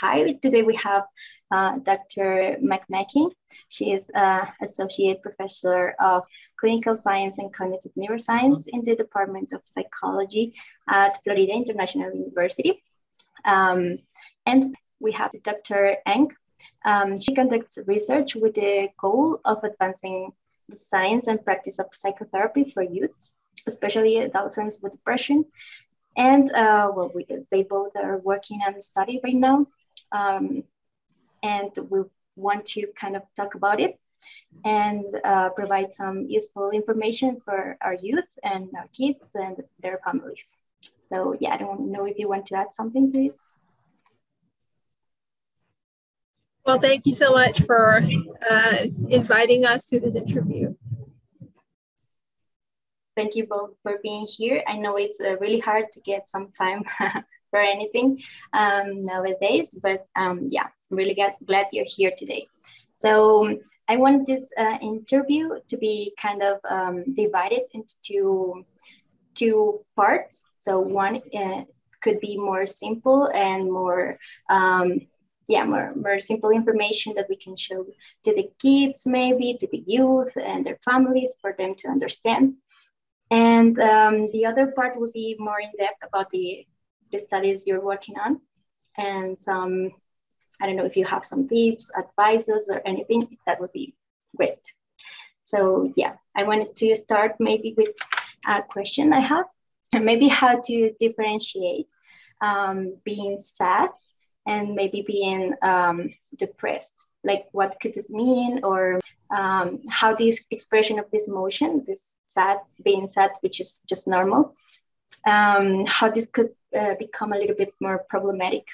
Hi, today we have Dr. McMakin. She is Associate Professor of Clinical Science and Cognitive Neuroscience in the Department of Psychology at Florida International University. And we have Dr. Ng. She conducts research with the goal of advancing the science and practice of psychotherapy for youths, especially adolescents with depression. And well, they both are working on the study right now, and we want to kind of talk about it and provide some useful information for our youth and our kids and their families. So yeah, I don't know if you want to add something to it. Well, thank you so much for inviting us to this interview. Thank you both for being here. I know it's really hard to get some time for anything nowadays, but yeah, I'm really glad you're here today. So I want this interview to be kind of divided into two parts. So one could be more simple and more more simple information that we can show to the kids, maybe to the youth and their families for them to understand. And the other part will be more in depth about the studies you're working on and some, I don't know if you have some tips, advices or anything, that would be great. So yeah, I wanted to start maybe with a question I have, and maybe how to differentiate being sad and maybe being depressed. Like what could this mean, or how this expression of this emotion, this sad, being sad, which is just normal, how this could become a little bit more problematic.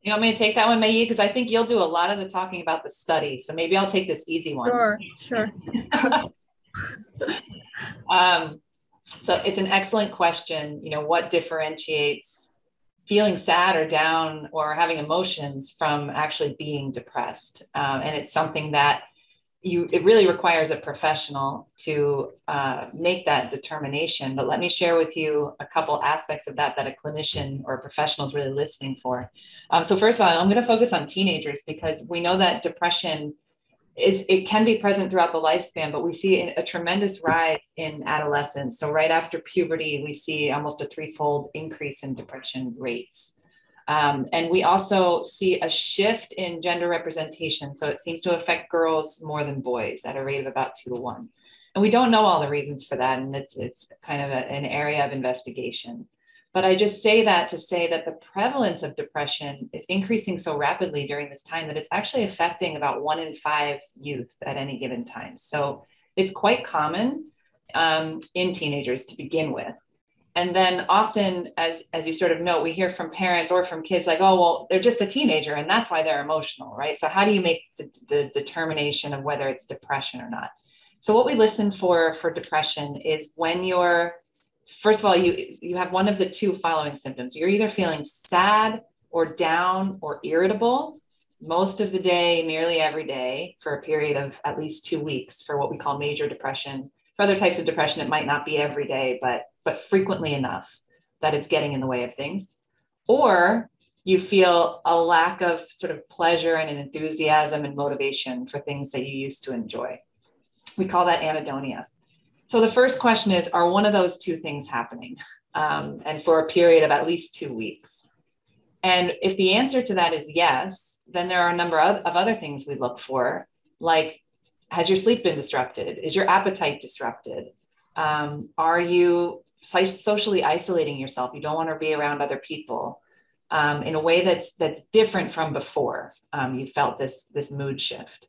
You want me to take that one, Mei Yi? Because I think you'll do a lot of the talking about the study. So maybe I'll take this easy one. Sure, sure. So it's an excellent question. You know, what differentiates feeling sad or down or having emotions from actually being depressed. And it's something that it really requires a professional to make that determination. But let me share with you a couple aspects of that a clinician or a professional is really listening for. So first of all, I'm going to focus on teenagers, because we know that depression it can be present throughout the lifespan, but we see a tremendous rise in adolescence. So right after puberty, we see almost a threefold increase in depression rates. And we also see a shift in gender representation. So it seems to affect girls more than boys at a rate of about 2-to-1. And we don't know all the reasons for that. And it's kind of an area of investigation. But I just say that to say that the prevalence of depression is increasing so rapidly during this time that it's actually affecting about 1 in 5 youth at any given time. So it's quite common in teenagers to begin with. And then often, as you sort of know, we hear from parents or from kids like, oh, well, they're just a teenager and that's why they're emotional, right? So how do you make the determination of whether it's depression or not? So what we listen for depression is when you're, first of all, you have one of the two following symptoms. You're either feeling sad or down or irritable most of the day, nearly every day, for a period of at least 2 weeks for what we call major depression. For other types of depression, it might not be every day, but frequently enough that it's getting in the way of things. Or you feel a lack of sort of pleasure and enthusiasm and motivation for things that you used to enjoy. We call that anhedonia. So the first question is, are one of those two things happening? And for a period of at least 2 weeks. And if the answer to that is yes, then there are a number of other things we look for, like, has your sleep been disrupted? Is your appetite disrupted? Are you socially isolating yourself? You don't want to be around other people in a way that's different from before you felt this mood shift.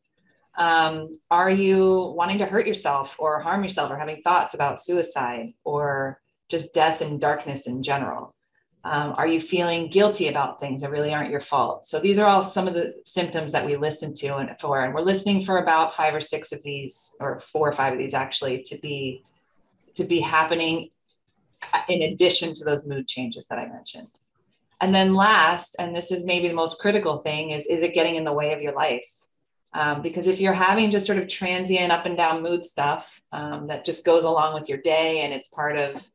Are you wanting to hurt yourself or harm yourself or having thoughts about suicide or just death and darkness in general? Are you feeling guilty about things that really aren't your fault? So these are all some of the symptoms that we listen to and we're listening for about 5 or 6 of these, or 4 or 5 of these actually, to be happening in addition to those mood changes that I mentioned. And then last, and this is maybe the most critical thing, is it getting in the way of your life? Because if you're having just sort of transient up and down mood stuff that just goes along with your day and it's part of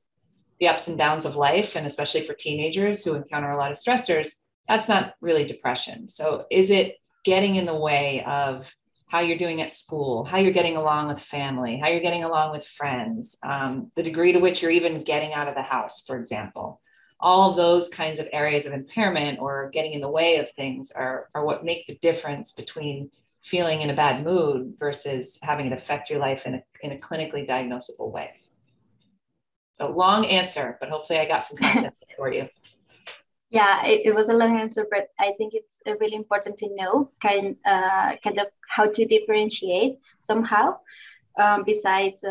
the ups and downs of life, and especially for teenagers who encounter a lot of stressors, that's not really depression. So is it getting in the way of how you're doing at school, how you're getting along with family, how you're getting along with friends, the degree to which you're even getting out of the house, for example? All of those kinds of areas of impairment or getting in the way of things are what make the difference between feeling in a bad mood versus having it affect your life in a clinically diagnosable way. So long answer, but hopefully I got some content for you. Yeah, it was a long answer, but I think it's really important to know kind of how to differentiate somehow. Besides,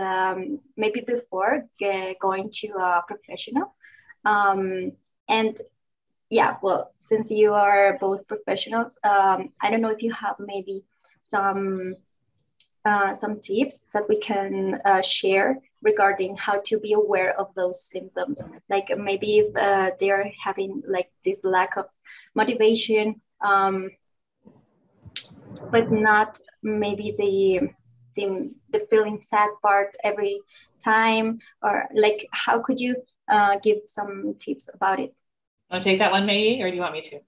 maybe before going to a professional, and yeah, well, since you are both professionals, I don't know if you have maybe some tips that we can share regarding how to be aware of those symptoms. Like maybe if they are having like this lack of motivation, but not maybe the feeling sad part every time, or like how could you give some tips about it? Want to take that one, Mei Yi, or do you want me to?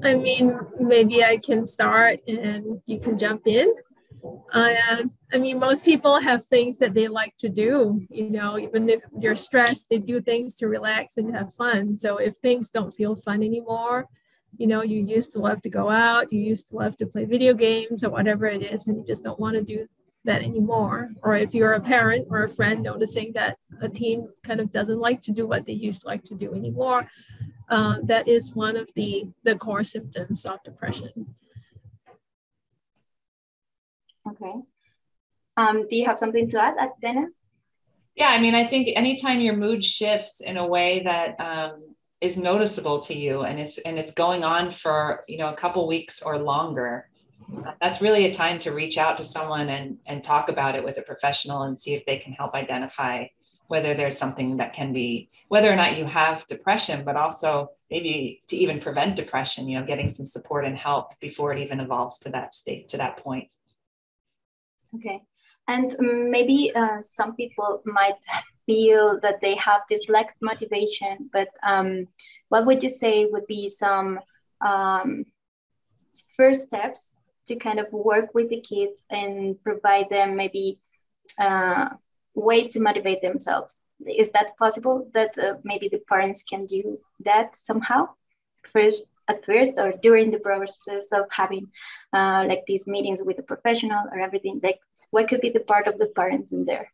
I mean, maybe I can start and you can jump in. I mean, most people have things that they like to do, you know, even if you're stressed, they do things to relax and have fun. So if things don't feel fun anymore, you know, you used to love to go out, you used to love to play video games or whatever it is, and you just don't want to do that anymore. Or if you're a parent or a friend noticing that a teen kind of doesn't like to do what they used to like to do anymore, that is one of the core symptoms of depression. Okay. Do you have something to add, Dana? Yeah, I mean, I think anytime your mood shifts in a way that is noticeable to you, and it's going on for, you know, a couple weeks or longer, that's really a time to reach out to someone and talk about it with a professional and see if they can help identify whether there's something that can be, whether or not you have depression, but also maybe to even prevent depression, you know, getting some support and help before it even evolves to that state, to that point. Okay. And maybe some people might feel that they have this lack of motivation, but what would you say would be some first steps to kind of work with the kids and provide them maybe ways to motivate themselves? Is that possible that maybe the parents can do that somehow at first or during the process of having like these meetings with the professional or everything? Like what could be the part of the parents in there?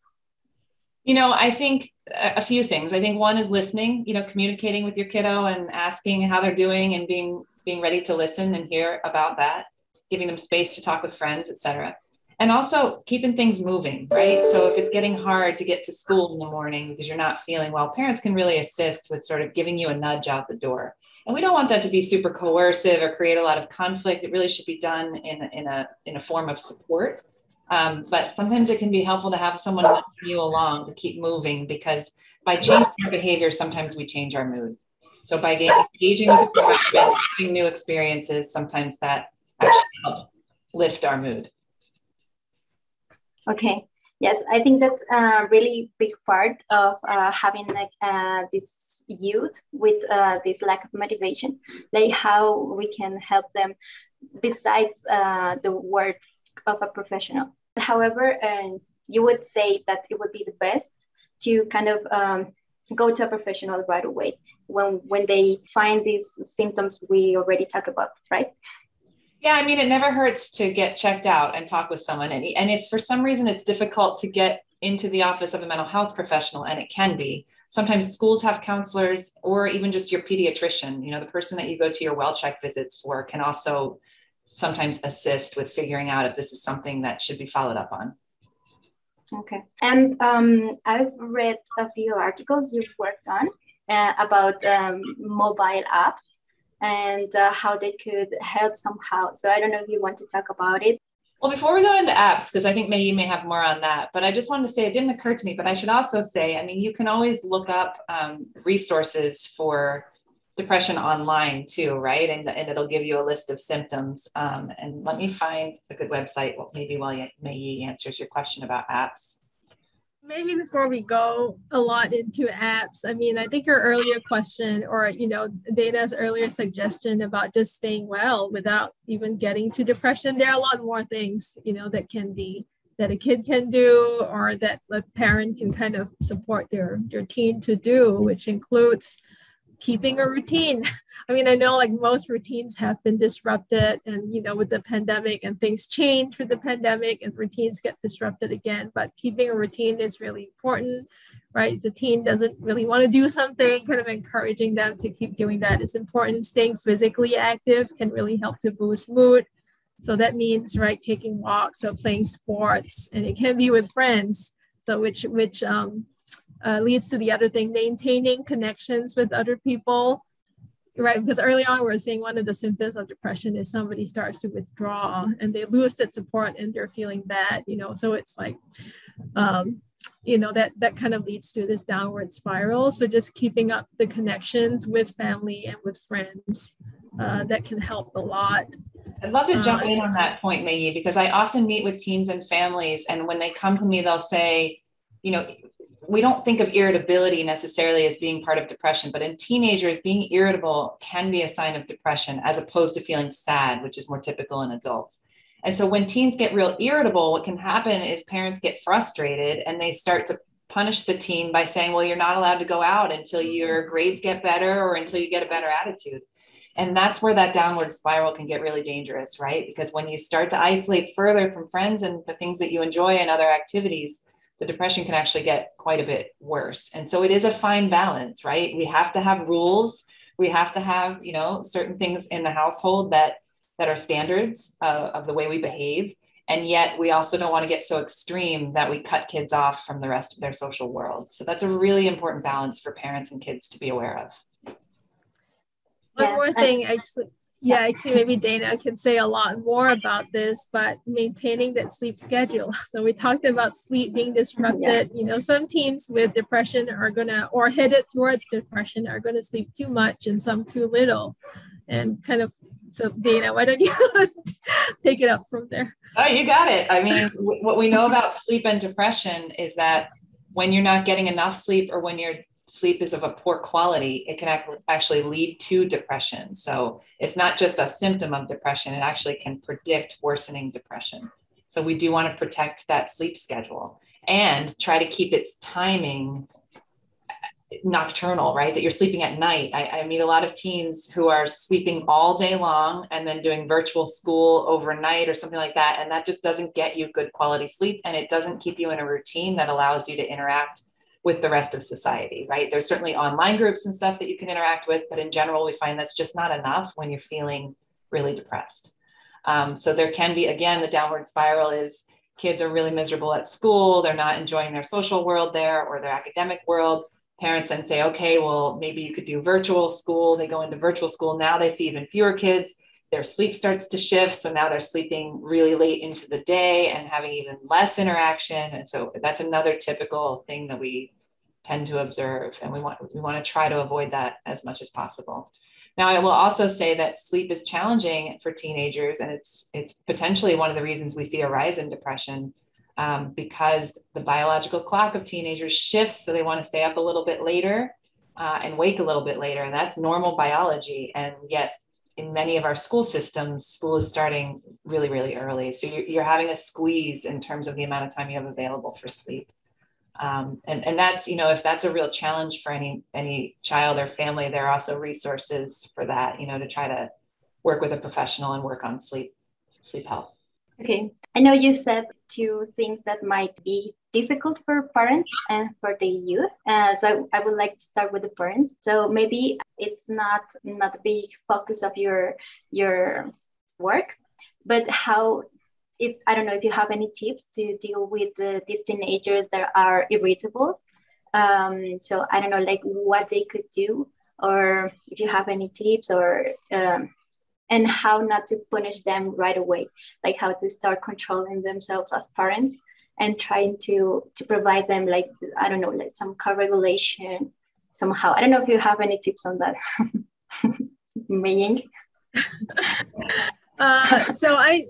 You know, I think a few things. I think one is listening, you know, communicating with your kiddo and asking how they're doing and being ready to listen and hear about that, giving them space to talk with friends, etc. And also keeping things moving, right? So if it's getting hard to get to school in the morning because you're not feeling well, parents can really assist with sort of giving you a nudge out the door. And we don't want that to be super coercive or create a lot of conflict. It really should be done in a form of support. But sometimes it can be helpful to have someone nudge you along to keep moving, because by changing our behavior, sometimes we change our mood. So by engaging with the environment, having new experiences, sometimes that actually helps lift our mood. Okay. Yes, I think that's a really big part of having like this youth with this lack of motivation, like how we can help them besides the work of a professional. However, you would say that it would be the best to kind of go to a professional right away when they find these symptoms we already talked about, right? Yeah, I mean, it never hurts to get checked out and talk with someone. And if for some reason it's difficult to get into the office of a mental health professional, and it can be, sometimes schools have counselors or even just your pediatrician, you know, the person that you go to your well check visits for can also sometimes assist with figuring out if this is something that should be followed up on. Okay. And I've read a few articles you've worked on about mobile apps and how they could help somehow. So I don't know if you want to talk about it. Well, before we go into apps, because I think Mei Yi may have more on that, but I just wanted to say, it didn't occur to me, but I should also say, I mean, you can always look up resources for depression online too, right? And it'll give you a list of symptoms. And let me find a good website, maybe while Mei Yi answers your question about apps. Maybe before we go a lot into apps, I mean, I think your earlier question or, you know, Dana's earlier suggestion about just staying well without even getting to depression, there are a lot more things, you know, that can be, that a kid can do or that a parent can kind of support their teen to do, which includes keeping a routine. I mean, I know like most routines have been disrupted and, you know, with the pandemic and things change with the pandemic and routines get disrupted again, but keeping a routine is really important, right? If the teen doesn't really want to do something, kind of encouraging them to keep doing that is important. Staying physically active can really help to boost mood. So that means, right, taking walks or playing sports, and it can be with friends. So which leads to the other thing, maintaining connections with other people, right? Because early on, we're seeing one of the symptoms of depression is somebody starts to withdraw and they lose that support and they're feeling bad, you know, so it's like, you know, that kind of leads to this downward spiral. So just keeping up the connections with family and with friends, that can help a lot. I'd love to jump in on that point, Mei Yi, because I often meet with teens and families, and when they come to me, they'll say, you know, we don't think of irritability necessarily as being part of depression, but in teenagers, being irritable can be a sign of depression as opposed to feeling sad, which is more typical in adults. And so when teens get real irritable, what can happen is parents get frustrated and they start to punish the teen by saying, well, you're not allowed to go out until your grades get better or until you get a better attitude. And that's where that downward spiral can get really dangerous, right? Because when you start to isolate further from friends and the things that you enjoy and other activities, the depression can actually get quite a bit worse. And so it is a fine balance, right? We have to have rules. We have to have, you know, certain things in the household that are standards of the way we behave. And yet we also don't want to get so extreme that we cut kids off from the rest of their social world. So that's a really important balance for parents and kids to be aware of. One more thing, actually. Yeah, actually, maybe Dana can say a lot more about this, but maintaining that sleep schedule. So we talked about sleep being disrupted. You know, some teens with depression are gonna, or headed towards depression, are gonna sleep too much and some too little. And kind of, so Dana, why don't you take it up from there? Oh, you got it. I mean, what we know about sleep and depression is that when you're not getting enough sleep or when you're sleep is of a poor quality, it can actually lead to depression. So it's not just a symptom of depression, it actually can predict worsening depression. So we do want to protect that sleep schedule and try to keep its timing nocturnal, right? That you're sleeping at night. I meet a lot of teens who are sleeping all day long and then doing virtual school overnight or something like that. And that just doesn't get you good quality sleep. And it doesn't keep you in a routine that allows you to interact with the rest of society, right? There's certainly online groups and stuff that you can interact with, but in general, we find that's just not enough when you're feeling really depressed. So there can be, again, the downward spiral is kids are really miserable at school, they're not enjoying their social world there or their academic world. Parents then say, okay, well, maybe you could do virtual school. They go into virtual school, now they see even fewer kids, their sleep starts to shift. So now they're sleeping really late into the day and having even less interaction. And so that's another typical thing that we tend to observe. And we want to try to avoid that as much as possible. Now, I will also say that sleep is challenging for teenagers. And it's potentially one of the reasons we see a rise in depression because the biological clock of teenagers shifts. So they want to stay up a little bit later and wake a little bit later. And that's normal biology. And yet, in many of our school systems, school is starting really, really early. So you're having a squeeze in terms of the amount of time you have available for sleep. And that's, you know, if that's a real challenge for any child or family, there are also resources for that, you know, to try to work with a professional and work on sleep health. Okay. I know you said two things that might be difficult for parents and for the youth. So I would like to start with the parents. So maybe it's not a big focus of your work, but I don't know if you have any tips to deal with these teenagers that are irritable. So I don't know, like what they could do, or if you have any tips, or and how not to punish them right away, like how to start controlling themselves as parents and trying to provide them, like, I don't know, like some co-regulation somehow. I don't know if you have any tips on that. Mei Yi. One of the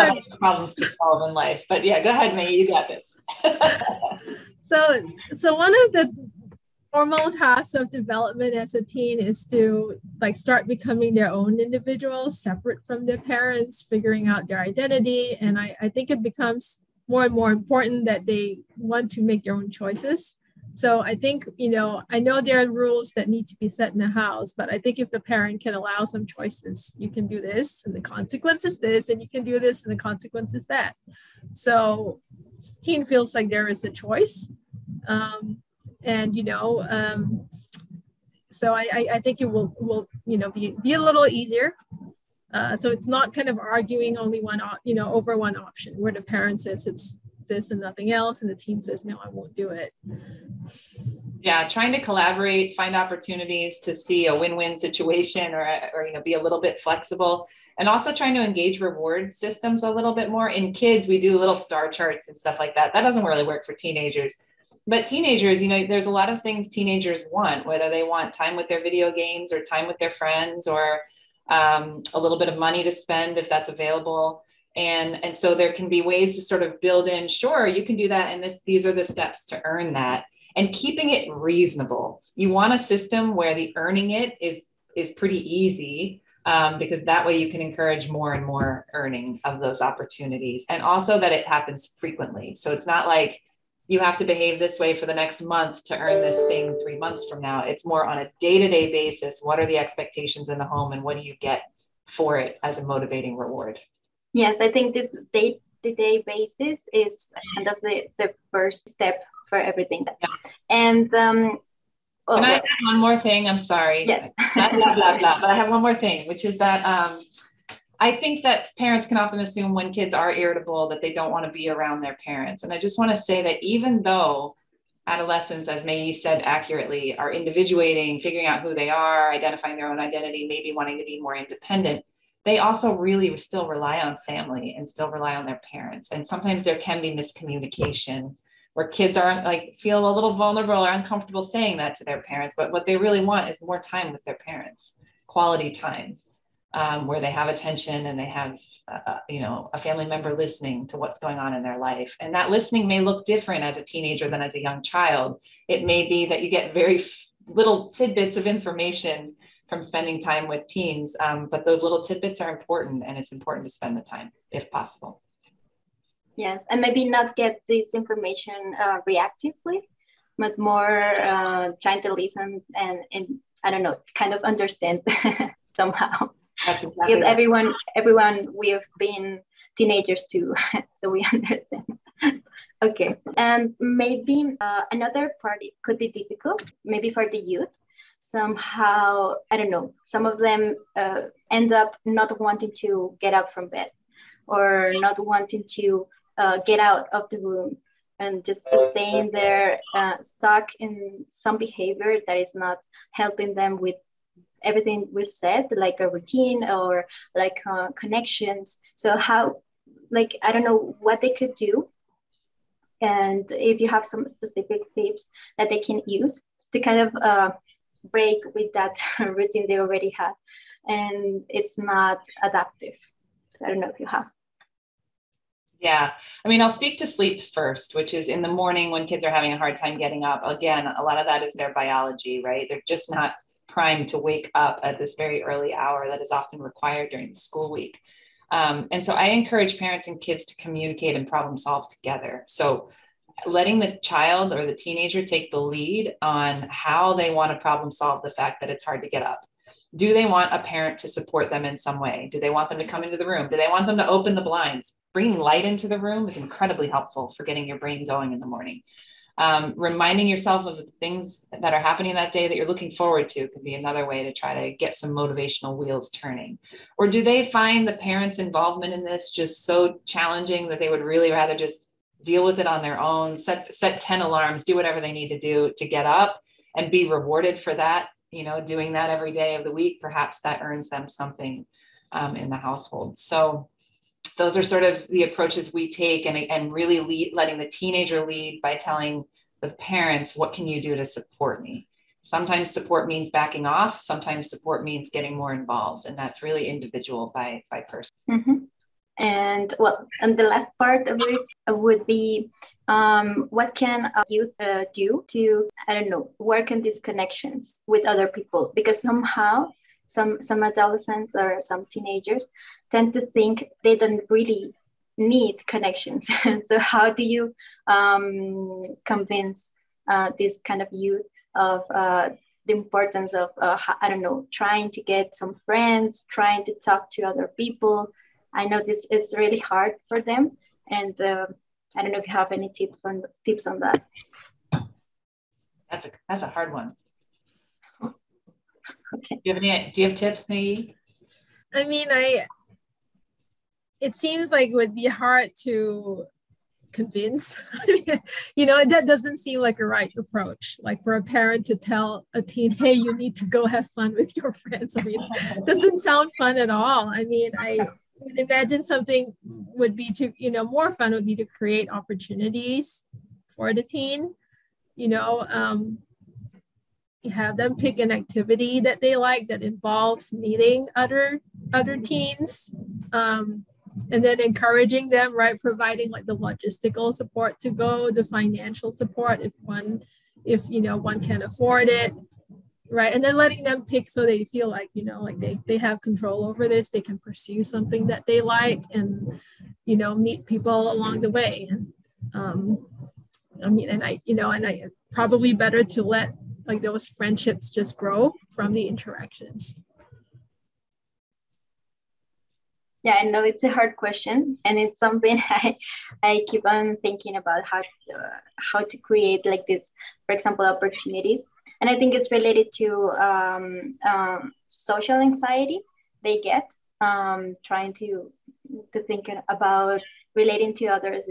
hardest problems to solve in life, but yeah, go ahead, Mei, you got this. So one of the normal tasks of development as a teen is to start becoming their own individuals, separate from their parents, figuring out their identity. And I think it becomes more and more important that they want to make their own choices. So I think, I know there are rules that need to be set in the house, but I think if the parent can allow some choices, you can do this and the consequence is this, and you can do this and the consequence is that. So teen feels like there is a choice. So I think it will be a little easier. So it's not kind of arguing only one, over one option where the parent says it's this and nothing else, and the teen says, no, I won't do it. Yeah, trying to collaborate, find opportunities to see a win-win situation or be a little bit flexible, and also trying to engage reward systems a little bit more. In kids, we do little star charts and stuff like that. That doesn't really work for teenagers. But teenagers, there's a lot of things teenagers want, whether they want time with their video games or time with their friends or a little bit of money to spend if that's available. And so there can be ways to sort of build in, sure, you can do that. And these are the steps to earn that, and keeping it reasonable. You want a system where the earning it is pretty easy, because that way you can encourage more and more earning of those opportunities. And also that it happens frequently. So it's not like you have to behave this way for the next month to earn this thing 3 months from now. It's more on a day-to-day basis. What are the expectations in the home, and what do you get for it as a motivating reward? Yes, I think this day-to-day basis is kind of the first step for everything. Yeah. And can I have one more thing? I'm sorry. Yes. But I have one more thing, which is that I think that parents can often assume when kids are irritable that they don't want to be around their parents. And I just want to say that even though adolescents, as Mei Yi said accurately, are individuating, figuring out who they are, identifying their own identity, maybe wanting to be more independent, they also really still rely on family and still rely on their parents. And sometimes there can be miscommunication where kids aren't feel a little vulnerable or uncomfortable saying that to their parents, but what they really want is more time with their parents, quality time, where they have attention and they have, a family member listening to what's going on in their life. And that listening may look different as a teenager than as a young child. It may be that you get very little tidbits of information from spending time with teens, but those little tidbits are important, and it's important to spend the time if possible. Yes, and maybe not get this information reactively, but more trying to listen and I don't know, kind of understand somehow. That's exactly right. Everyone, we have been teenagers too, so we understand. Okay, and maybe another part could be difficult, maybe for the youth. Somehow, I don't know, some of them end up not wanting to get up from bed or not wanting to get out of the room and just staying there, stuck in some behavior that is not helping them with everything we've said, like a routine or connections. So how, I don't know what they could do. And if you have some specific tips that they can use to kind of break with that routine they already have, and it's not adaptive. I don't know if you have. Yeah, I'll speak to sleep first, which is in the morning when kids are having a hard time getting up. Again, a lot of that is their biology, right? They're just not primed to wake up at this very early hour that is often required during the school week. And so I encourage parents and kids to communicate and problem solve together. So letting the child or the teenager take the lead on how they want to problem solve the fact that it's hard to get up. Do they want a parent to support them in some way? Do they want them to come into the room? Do they want them to open the blinds? Bringing light into the room is incredibly helpful for getting your brain going in the morning. Reminding yourself of the things that are happening that day that you're looking forward to could be another way to try to get some motivational wheels turning. Or do they find the parents' involvement in this just so challenging that they would really rather just deal with it on their own, set 10 alarms, do whatever they need to do to get up and be rewarded for that, doing that every day of the week, perhaps that earns them something in the household. So those are sort of the approaches we take, and really letting the teenager lead by telling the parents, what can you do to support me? Sometimes support means backing off. Sometimes support means getting more involved. And that's really individual by person. Mm-hmm. And the last part of this would be what can youth do to, work on these connections with other people? Because somehow some adolescents or some teenagers tend to think they don't really need connections. So how do you convince this kind of youth of the importance of, trying to get some friends, trying to talk to other people? I know this is really hard for them, and I don't know if you have any tips on that. That's a hard one. Okay. Do you have tips, Mei? I mean, it seems like it would be hard to convince. That doesn't seem like a right approach. Like for a parent to tell a teen, "Hey, you need to go have fun with your friends." I mean, doesn't sound fun at all. I mean, I would imagine something would be to, more fun would be to create opportunities for the teen, have them pick an activity that they like that involves meeting other teens, and then encouraging them, right, providing like the logistical support to go, the financial support if one can afford it. Right. And then letting them pick so they feel like, they have control over this. They can pursue something that they like and, meet people along the way. And probably better to let like those friendships just grow from the interactions. Yeah, I know it's a hard question, and it's something I keep on thinking about how to create like this, for example, opportunities. And I think it's related to social anxiety they get trying to think about relating to others.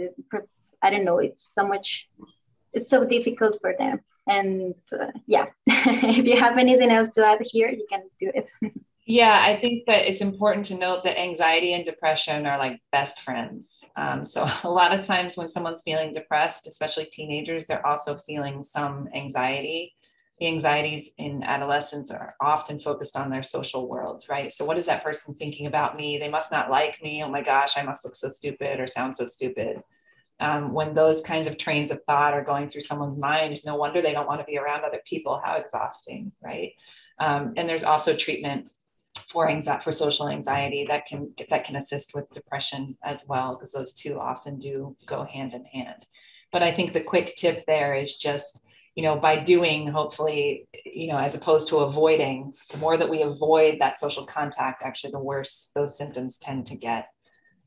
It's so much. It's so difficult for them. And if you have anything else to add here, you can do it. Yeah, I think that it's important to note that anxiety and depression are like best friends. So a lot of times when someone's feeling depressed, especially teenagers, they're also feeling some anxiety. The anxieties in adolescents are often focused on their social world, right? So what is that person thinking about me? They must not like me. Oh my gosh, I must look so stupid or sound so stupid. When those kinds of trains of thought are going through someone's mind, no wonder they don't want to be around other people. How exhausting, right? And there's also treatment for social anxiety that can assist with depression as well, because those two often do go hand in hand. But I think the quick tip there is just, by doing, hopefully, as opposed to avoiding, the more that we avoid that social contact, actually the worse those symptoms tend to get.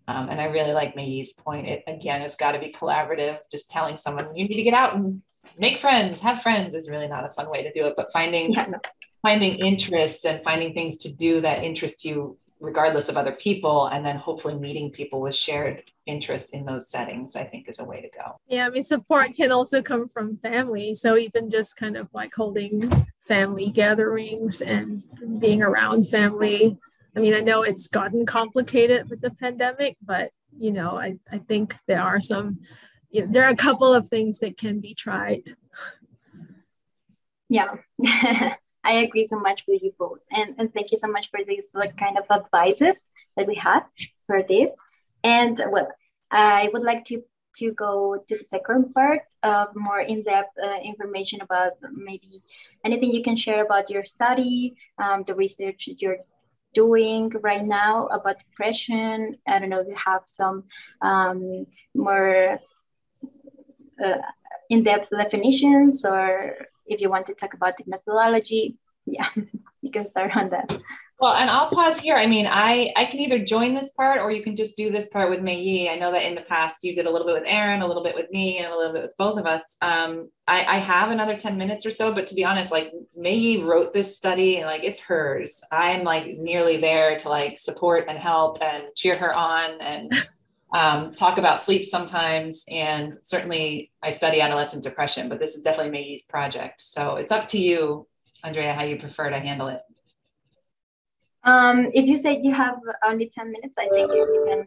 And I really like Mei Yi's point. It's got to be collaborative. Just telling someone you need to get out and make friends, have friends is really not a fun way to do it, but finding interests and finding things to do that interest you regardless of other people, and then hopefully meeting people with shared interests in those settings, I think is a way to go. Yeah, I mean, support can also come from family. So even just kind of like holding family gatherings and being around family. I mean, I know it's gotten complicated with the pandemic, but, I think there are a couple of things that can be tried. Yeah. I agree so much with you both. And thank you so much for these kind of advices that we had for this. And I would like to go to the second part of more in-depth information about maybe anything you can share about your study, the research you're doing right now about depression. I don't know if you have some more in-depth definitions, or if you want to talk about the methodology, yeah, you can start on that. Well, and I'll pause here. I mean, I can either join this part, or you can just do this part with Mei Yi. I know that in the past you did a little bit with Aaron, a little bit with me, and a little bit with both of us. I have another 10 minutes or so, but to be honest, like Mei Yi wrote this study and it's hers. I'm nearly there to support and help and cheer her on and talk about sleep sometimes, and certainly I study adolescent depression, but this is definitely Mei Yi's project. So it's up to you, Andrea, how you prefer to handle it. If you said you have only 10 minutes, I think you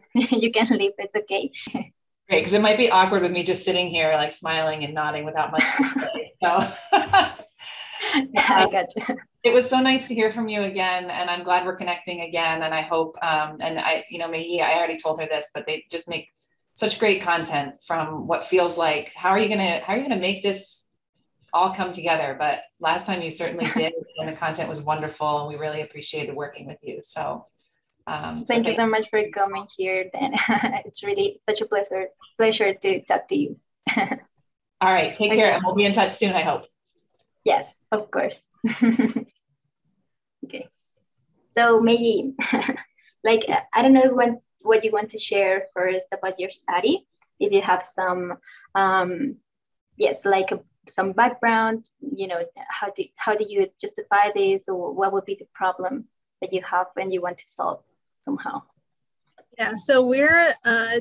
can leave. It's okay. Great, because it might be awkward with me just sitting here smiling and nodding without much to say. So I gotcha. It was so nice to hear from you again, and I'm glad we're connecting again. And I hope, and I, you know, Mei Yi, I already told her this, but they just make such great content from what feels like, how are you gonna make this all come together? But last time you certainly did, and the content was wonderful, and we really appreciated working with you. So thank you so much for coming here, Dan. It's really such a pleasure to talk to you. All right, take care, and we'll be in touch soon, I hope. Yes, of course. Okay. So Mei Yi, like, I don't know what you want to share first about your study. If you have some, yes, like some background, you know, how do you justify this, or what would be the problem that you have and you want to solve somehow? Yeah, so we're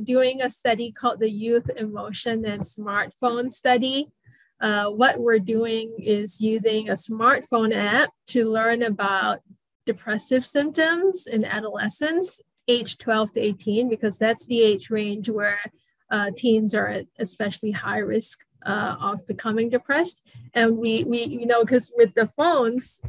doing a study called the Youth Emotion and Smartphone Study. What we're doing is using a smartphone app to learn about depressive symptoms in adolescents, age 12 to 18, because that's the age range where teens are at especially high risk of becoming depressed. And we you know, because with the phones,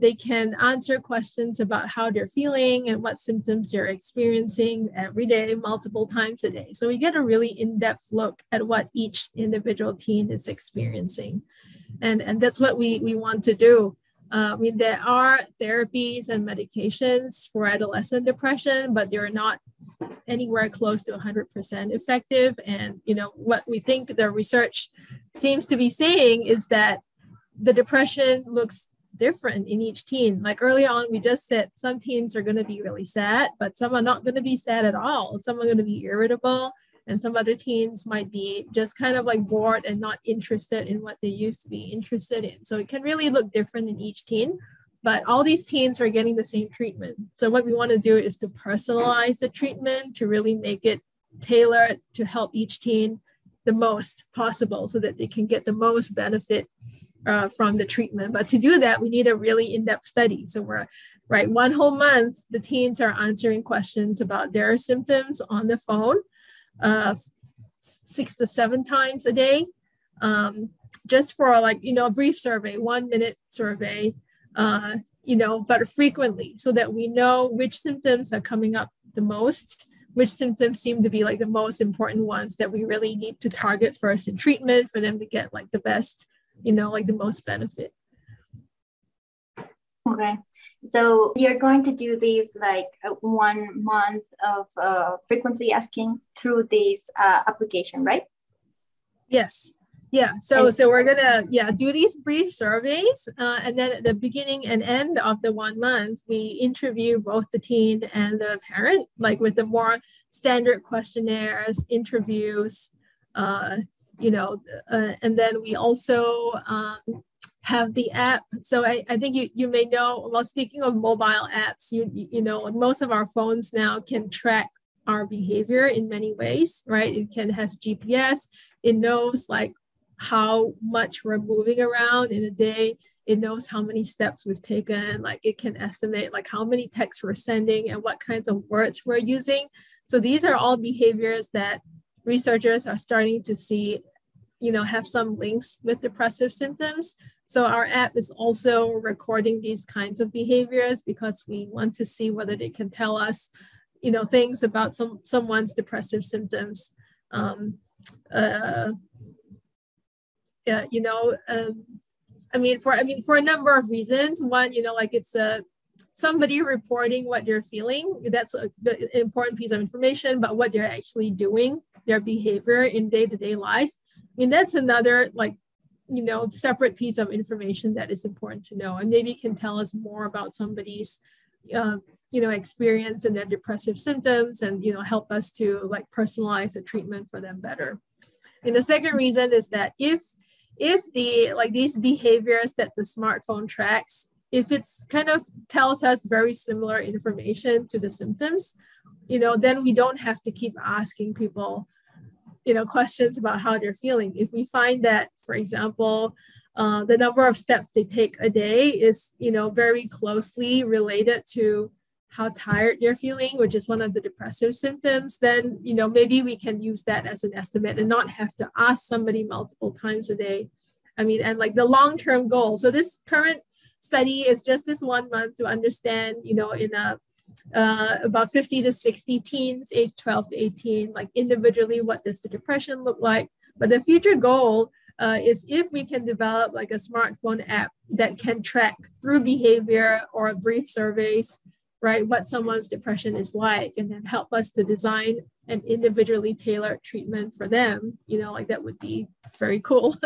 they can answer questions about how they're feeling and what symptoms they're experiencing every day, multiple times a day. So we get a really in-depth look at what each individual teen is experiencing. And that's what we want to do. I mean, there are therapies and medications for adolescent depression, but they're not anywhere close to 100% effective. And, you know, what we think the research seems to be saying is that the depression looks different in each teen. Like earlier on, we just said some teens are going to be really sad, but some are not going to be sad at all. Some are going to be irritable, and some other teens might be just kind of like bored and not interested in what they used to be interested in. So it can really look different in each teen, but all these teens are getting the same treatment. So what we want to do is to personalize the treatment to really make it tailored to help each teen the most possible so that they can get the most benefit from the treatment. But to do that, we need a really in-depth study. So we're right, one whole month, the teens are answering questions about their symptoms on the phone 6 to 7 times a day, just for like, you know, a brief survey, 1-minute survey, you know, but frequently so that we know which symptoms are coming up the most, which symptoms seem to be like the most important ones that we really need to target first in treatment for them to get like the best, you know, like the most benefit. Okay, so you're going to do these like 1 month of frequency asking through this application, right? Yes, yeah, so we're gonna, yeah, do these brief surveys, and then at the beginning and end of the 1 month, we interview both the teen and the parent, like with the more standard questionnaires, interviews, you know, and then we also have the app. So I think you may know, well, speaking of mobile apps, you know, most of our phones now can track our behavior in many ways, right? It has GPS, it knows like how much we're moving around in a day, it knows how many steps we've taken, like it can estimate like how many texts we're sending and what kinds of words we're using. So these are all behaviors that researchers are starting to see, you know, have some links with depressive symptoms. So our app is also recording these kinds of behaviors because we want to see whether they can tell us, you know, things about someone's depressive symptoms. Yeah, you know, I mean for a number of reasons. One, you know, like it's somebody reporting what they're feeling. That's an important piece of information, but what they're actually doing, their behavior in day-to-day life. I mean, that's another like, you know, separate piece of information that is important to know, and maybe can tell us more about somebody's, you know, experience and their depressive symptoms, and, you know, help us to like personalize the treatment for them better. And the second reason is that if the, like these behaviors that the smartphone tracks, if it's kind of tells us very similar information to the symptoms, you know, then we don't have to keep asking people, you know, questions about how they're feeling. If we find that, for example, the number of steps they take a day is, you know, very closely related to how tired they're feeling, which is one of the depressive symptoms, then, you know, maybe we can use that as an estimate and not have to ask somebody multiple times a day I mean, and like the long-term goal. So this current study is just this 1 month to understand, you know, in a about 50 to 60 teens, age 12 to 18, like individually, what does the depression look like? But the future goal is if we can develop like a smartphone app that can track through behavior or brief surveys, right, what someone's depression is like, and then help us to design an individually tailored treatment for them, you know, like that would be very cool.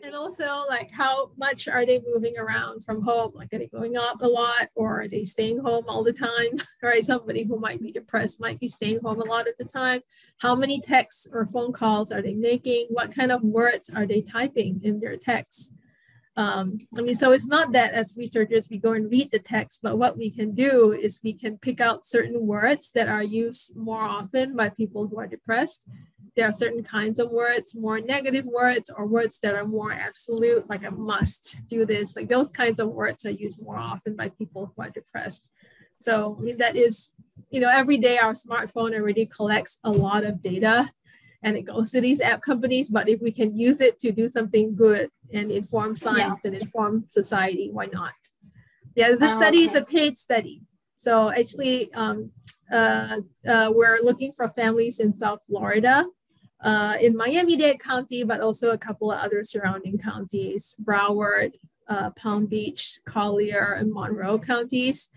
And also like how much are they moving around from home? Like are they going out a lot or are they staying home all the time, right? Somebody who might be depressed might be staying home a lot of the time. How many texts or phone calls are they making? What kind of words are they typing in their texts? I mean, so it's not that as researchers, we go and read the text, but what we can do is we can pick out certain words that are used more often by people who are depressed. There are certain kinds of words, more negative words or words that are more absolute, like I must do this, like those kinds of words are used more often by people who are depressed. So I mean, that is, you know, every day our smartphone already collects a lot of data and it goes to these app companies, but if we can use it to do something good and inform science and inform society, why not? Yeah, this study is a paid study. So actually, we're looking for families in South Florida, in Miami-Dade County, but also a couple of other surrounding counties, Broward, Palm Beach, Collier, and Monroe counties.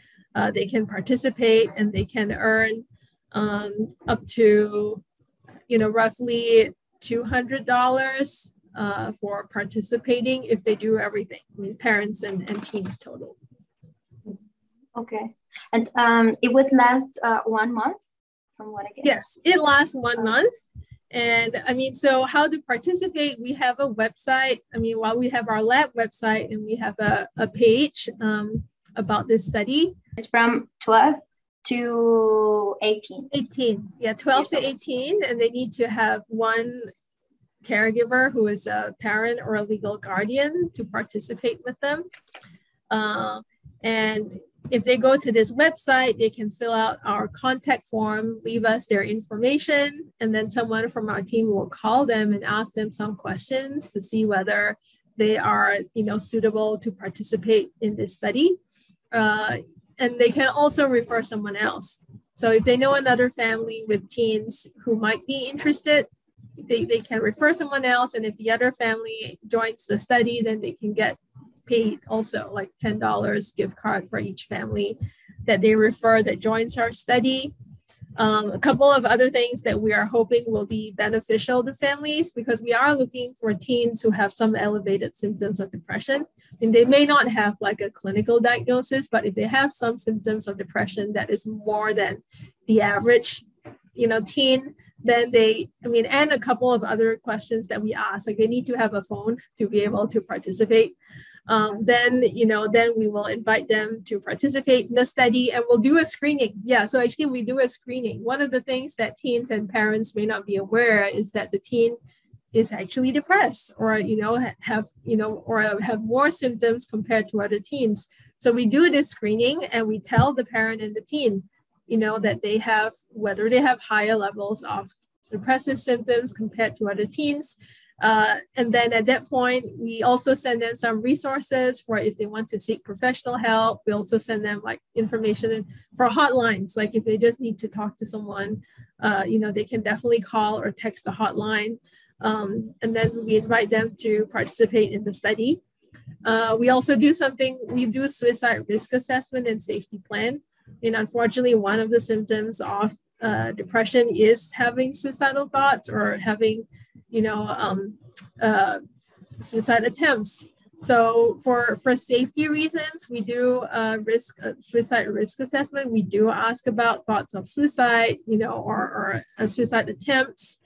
They can participate and they can earn up to, you know, roughly $200 for participating if they do everything, I mean, parents and teens total. Okay, and it would last 1 month from what I guess? Yes, it lasts 1 month. And I mean, so how to participate, we have a website. I mean, while we have our lab website and we have a page about this study. It's from 12 to 18. 12 to 18, and they need to have one caregiver who is a parent or a legal guardian to participate with them. And if they go to this website, they can fill out our contact form, leave us their information, and then someone from our team will call them and ask them some questions to see whether they are, you know, suitable to participate in this study. And they can also refer someone else. So if they know another family with teens who might be interested, they can refer someone else. And if the other family joins the study, then they can get paid also, like $10 gift card for each family that they refer that joins our study. A couple of other things that we are hoping will be beneficial to families, because we are looking for teens who have some elevated symptoms of depression. And they may not have like a clinical diagnosis, but if they have some symptoms of depression that is more than the average, you know, teen, then they, I mean, and a couple of other questions that we ask, like they need to have a phone to be able to participate. Then, you know, then we will invite them to participate in the study and we'll do a screening. Yeah, so actually we do a screening. One of the things that teens and parents may not be aware is that the teen is actually depressed or, you know, have, you know, or have more symptoms compared to other teens. So we do this screening and we tell the parent and the teen, you know, that they have, whether they have higher levels of depressive symptoms compared to other teens. And then at that point, we also send them some resources for if they want to seek professional help. We also send them like information for hotlines, like if they just need to talk to someone, you know, they can definitely call or text the hotline. And then we invite them to participate in the study. We also do something, we do suicide risk assessment and safety plan. And unfortunately, one of the symptoms of depression is having suicidal thoughts or having, you know, suicide attempts. So for safety reasons, we do suicide risk assessment. We do ask about thoughts of suicide, you know, or suicide attempts.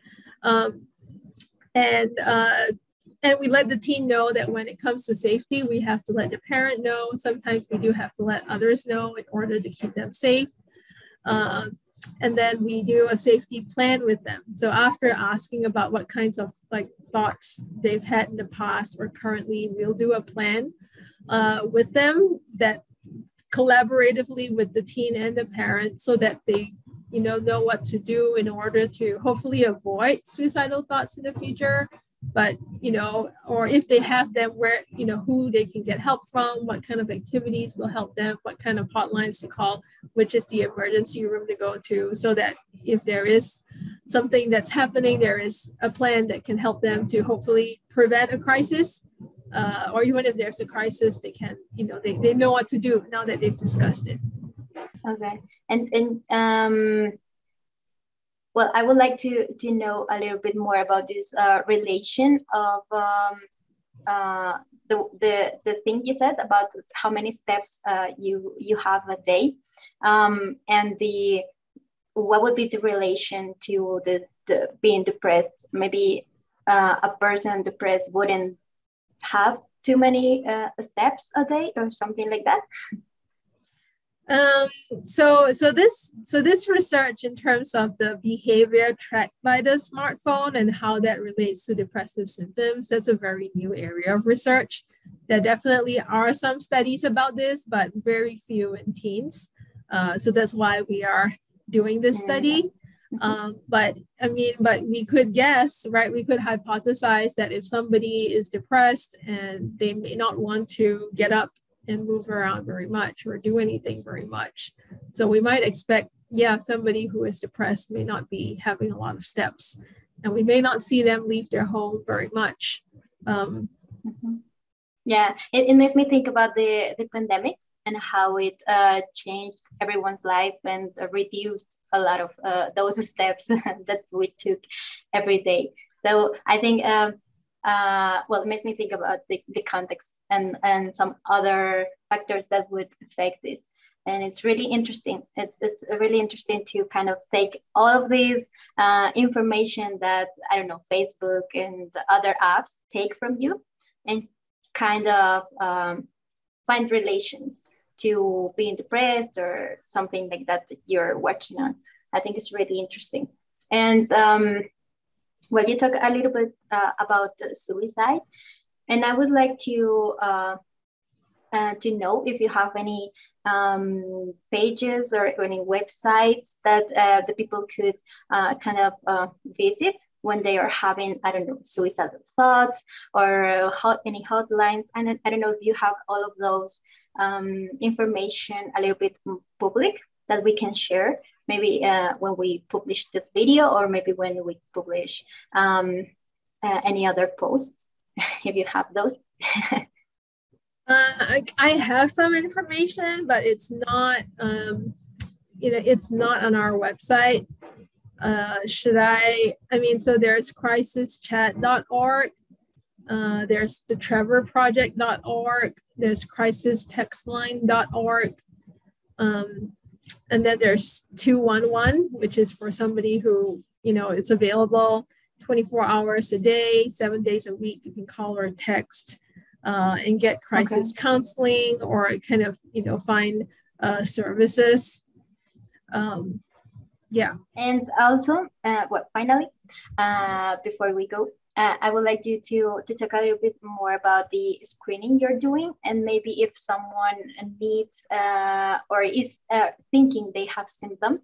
And we let the teen know that when it comes to safety, we have to let the parent know. Sometimes we do have to let others know in order to keep them safe. And then we do a safety plan with them. So after asking about what kinds of like thoughts they've had in the past or currently, we'll do a plan with them that collaboratively with the teen and the parent so that they, you know what to do in order to hopefully avoid suicidal thoughts in the future but, you know, or if they have them, where, you know, who they can get help from, what kind of activities will help them, what kind of hotlines to call, which is the emergency room to go to, so that if there is something that's happening, there is a plan that can help them to hopefully prevent a crisis, or even if there's a crisis, they can, you know, they know what to do now that they've discussed it. Okay. And well, I would like to know a little bit more about this relation of the thing you said about how many steps you have a day, and the what would be the relation to the being depressed? Maybe a person depressed wouldn't have too many steps a day or something like that. So this research in terms of the behavior tracked by the smartphone and how that relates to depressive symptoms, that's a very new area of research. There definitely are some studies about this, but very few in teens. So that's why we are doing this study. But we could guess, right? We could hypothesize that if somebody is depressed and they may not want to get up and move around very much or do anything very much. So we might expect, yeah, somebody who is depressed may not be having a lot of steps, and we may not see them leave their home very much. Yeah, it makes me think about the pandemic and how it changed everyone's life and reduced a lot of those steps that we took every day. So I think, well, it makes me think about the context and some other factors that would affect this. And it's really interesting. It's really interesting to kind of take all of these information that, I don't know, Facebook and the other apps take from you and kind of find relations to being depressed or something like that that you're working on. I think it's really interesting. And well, you talk a little bit about suicide, and I would like to know if you have any pages or any websites that the people could kind of visit when they are having, I don't know, suicidal thoughts or any hotlines. And I don't know if you have all of those information a little bit public that we can share. Maybe when we publish this video, or maybe when we publish any other posts, if you have those. I have some information, but it's not, you know, it's not on our website. So there's crisischat.org, there's the trevorproject.org, there's crisistextline.org, and then there's 211, which is for somebody who, you know, it's available 24 hours a day, 7 days a week. You can call or text and get crisis counseling, or kind of, you know, find services. And also, finally, before we go, I would like you to talk a little bit more about the screening you're doing, and maybe if someone needs or is thinking they have symptoms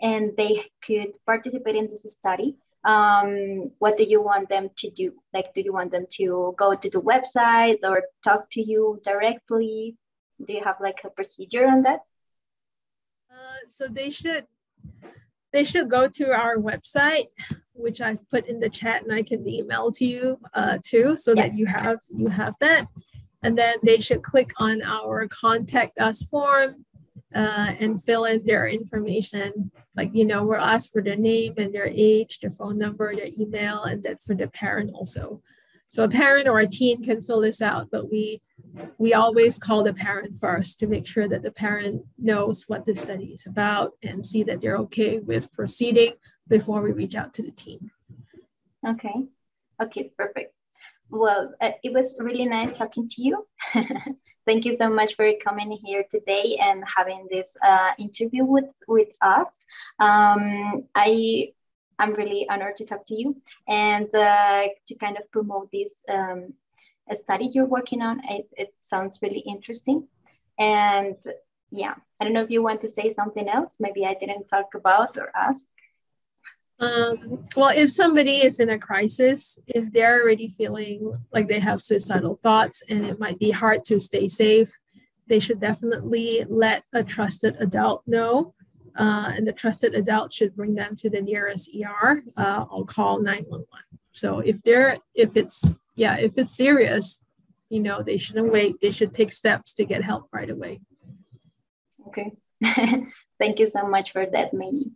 and they could participate in this study, what do you want them to do? Like, do you want them to go to the website or talk to you directly? Do you have like a procedure on that? So they should go to our website, which I've put in the chat, and I can email to you too, so that you have that. And then they should click on our contact us form and fill in their information. Like, you know, we'll ask for their name and their age, their phone number, their email, and then for the parent also. So a parent or a teen can fill this out, but we always call the parent first to make sure that the parent knows what the study is about and see that they're okay with proceeding before we reach out to the team. Okay, perfect. Well, it was really nice talking to you. Thank you so much for coming here today and having this interview with us. I'm really honored to talk to you and to kind of promote this study you're working on. It sounds really interesting. And yeah, I don't know if you want to say something else, maybe I didn't talk about or ask. Well, if somebody is in a crisis, if they're already feeling like they have suicidal thoughts and it might be hard to stay safe, they should definitely let a trusted adult know. And the trusted adult should bring them to the nearest ER or call 911. So if it's serious, you know, they shouldn't wait. They should take steps to get help right away. Okay. Thank you so much for that, Mei Yi.